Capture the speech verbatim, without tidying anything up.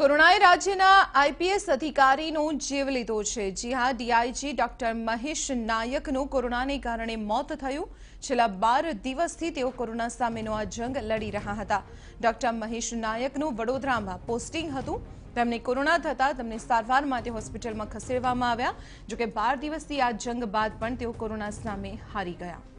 કોરોનાએ રાજ્યના આઈપીએસ અધિકારીનો જીવ લીધો છે। જી હા, ડીઆઈજી ડોક્ટર મહેશ નાયકનું કોરોનાને કારણે મોત થયું। છેલ્લા બાર દિવસથી તેઓ કોરોના સામેનો આ જંગ લડી રહ્યા હતા। ડોક્ટર મહેશ નાયકનું વડોદરામાં પોસ્ટિંગ હતું। તેમને કોરોના થતાં તેમને સારવાર માટે હોસ્પિટલમાં ખસેડવામાં આવ્યા। જોકે બાર દિવસથી આ જંગ બાદ પણ તેઓ કોરોના સામે હારી ગયા।